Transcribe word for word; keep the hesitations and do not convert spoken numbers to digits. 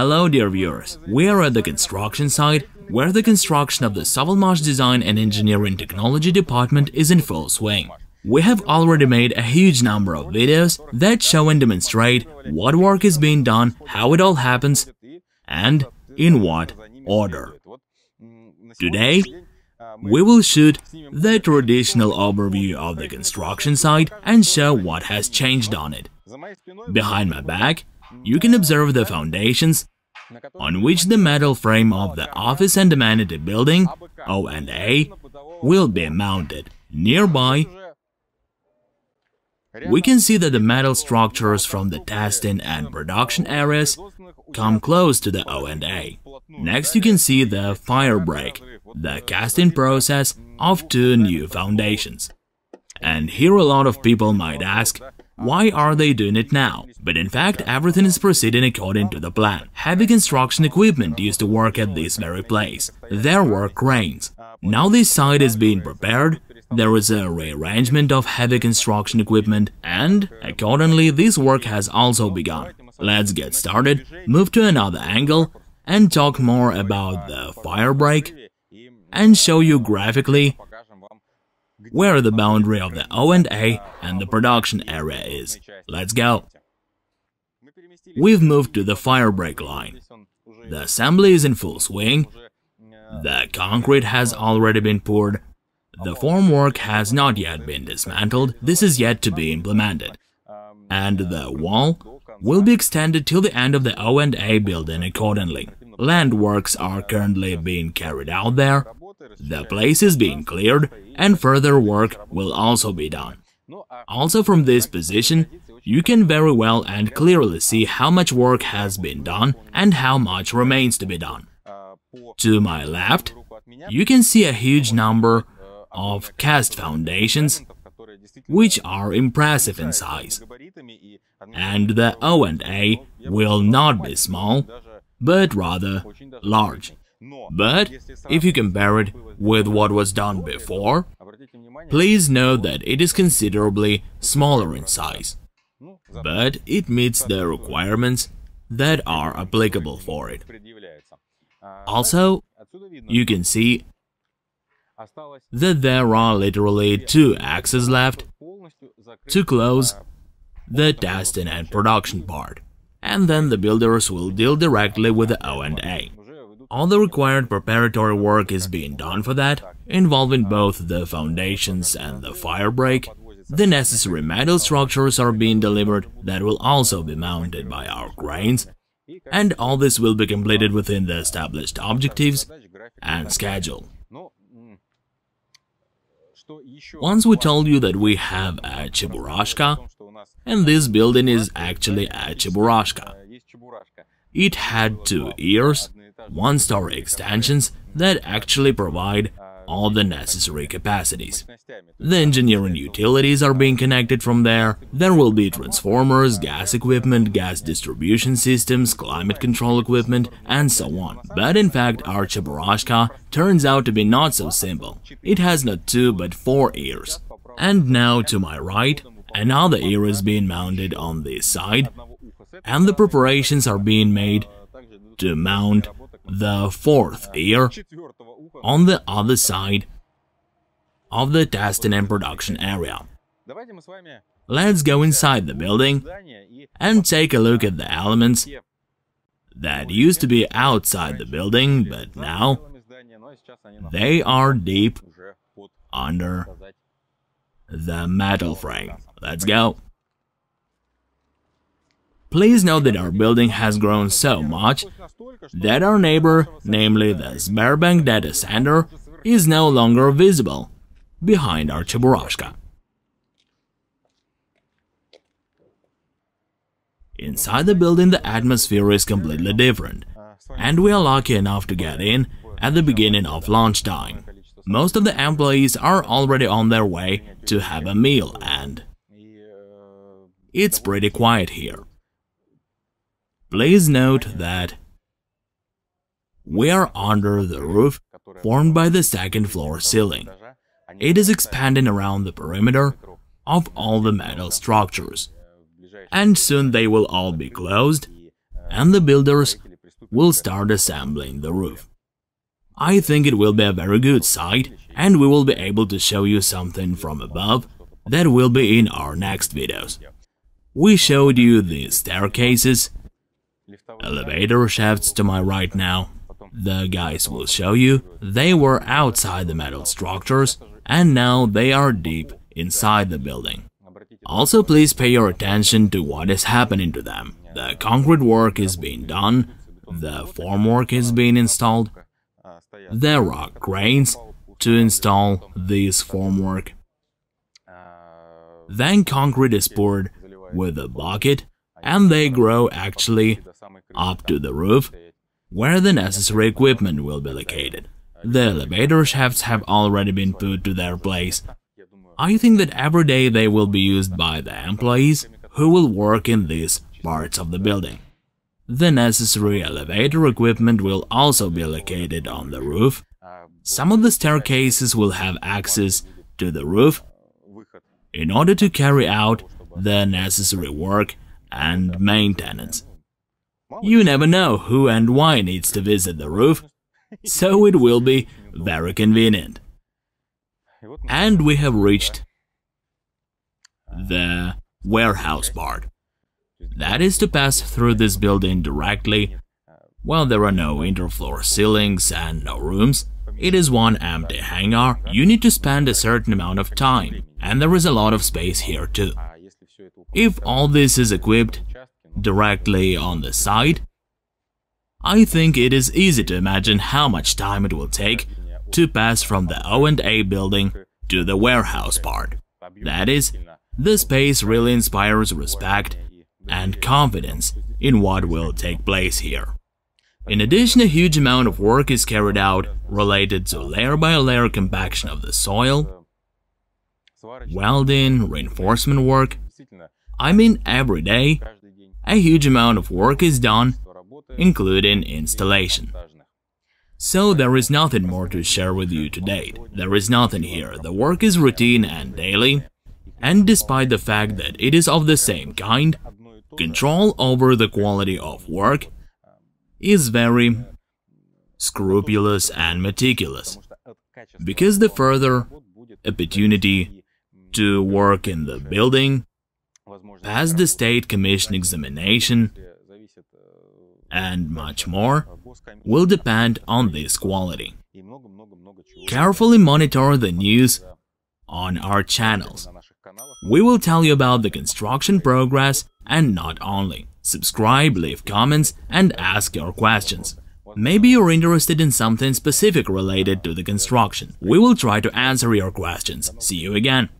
Hello dear viewers, we are at the construction site where the construction of the Sovelmash Design and Engineering Technology department is in full swing. We have already made a huge number of videos that show and demonstrate what work is being done, how it all happens and in what order. Today, we will shoot the traditional overview of the construction site and show what has changed on it. Behind my back, you can observe the foundations on which the metal frame of the office and amenity building O and A will be mounted. Nearby, we can see that the metal structures from the testing and production areas come close to the O and A. Next, you can see the fire break, the casting process of two new foundations. And here a lot of people might ask, why are they doing it now? But in fact, everything is proceeding according to the plan. Heavy construction equipment used to work at this very place. There were cranes. Now this site is being prepared, there is a rearrangement of heavy construction equipment, and accordingly this work has also begun. Let's get started, move to another angle, and talk more about the fire break, and show you graphically where the boundary of the O and A and the production area is. Let's go! We've moved to the fire break line. The assembly is in full swing, the concrete has already been poured, the formwork has not yet been dismantled, this is yet to be implemented, and the wall will be extended till the end of the O and A building accordingly. Land works are currently being carried out there, the place is being cleared, and further work will also be done. Also from this position, you can very well and clearly see how much work has been done and how much remains to be done. To my left, you can see a huge number of cast foundations, which are impressive in size. And the O and A will not be small, but rather large. But if you compare it with what was done before, please note that it is considerably smaller in size, but it meets the requirements that are applicable for it. Also, you can see that there are literally two axes left to close the testing and production part, and then the builders will deal directly with the O and A. All the required preparatory work is being done for that, involving both the foundations and the fire break. The necessary metal structures are being delivered that will also be mounted by our cranes, and all this will be completed within the established objectives and schedule. Once we told you that we have a Cheburashka, and this building is actually a Cheburashka. It had two ears, one-story extensions that actually provide all the necessary capacities. The engineering utilities are being connected from there, there will be transformers, gas equipment, gas distribution systems, climate control equipment, and so on. But in fact, our Cheburashka turns out to be not so simple. It has not two, but four ears. And now, to my right, another ear is being mounted on this side, and the preparations are being made to mount the fourth ear on the other side of the testing and production area. Let's go inside the building and take a look at the elements that used to be outside the building, but now they are deep under the metal frame. Let's go! Please note that our building has grown so much that our neighbor, namely the Sberbank data center, is no longer visible behind our Cheburashka. Inside the building the atmosphere is completely different, and we are lucky enough to get in at the beginning of lunchtime. Most of the employees are already on their way to have a meal, and it's pretty quiet here. Please note that we are under the roof formed by the second floor ceiling. It is expanding around the perimeter of all the metal structures, and soon they will all be closed, and the builders we'll start assembling the roof. I think it will be a very good sight, and we will be able to show you something from above that will be in our next videos. We showed you the staircases, elevator shafts to my right now. The guys will show you, they were outside the metal structures, and now they are deep inside the building. Also, please pay your attention to what is happening to them. The concrete work is being done, the formwork is being installed. There are cranes to install this formwork. Then concrete is poured with a bucket, and they grow actually up to the roof, where the necessary equipment will be located. The elevator shafts have already been put to their place. I think that every day they will be used by the employees who will work in these parts of the building. The necessary elevator equipment will also be located on the roof. Some of the staircases will have access to the roof in order to carry out the necessary work and maintenance. You never know who and why needs to visit the roof, so it will be very convenient. And we have reached the warehouse part. That is to pass through this building directly. While there are no interfloor ceilings and no rooms, it is one empty hangar. You need to spend a certain amount of time, and there is a lot of space here too. If all this is equipped directly on the side, I think it is easy to imagine how much time it will take to pass from the O and A building to the warehouse part. That is, the space really inspires respect and confidence in what will take place here. In addition, a huge amount of work is carried out related to layer-by-layer compaction of the soil, welding, reinforcement work. I mean, every day a huge amount of work is done, including installation. So there is nothing more to share with you to date. There is nothing here. The work is routine and daily, and despite the fact that it is of the same kind, control over the quality of work is very scrupulous and meticulous, because the further opportunity to work in the building, pass the State Commission examination, and much more will depend on this quality. Carefully monitor the news on our channels. We will tell you about the construction progress, and not only. Subscribe, leave comments, and ask your questions. Maybe you're interested in something specific related to the construction. We will try to answer your questions. See you again!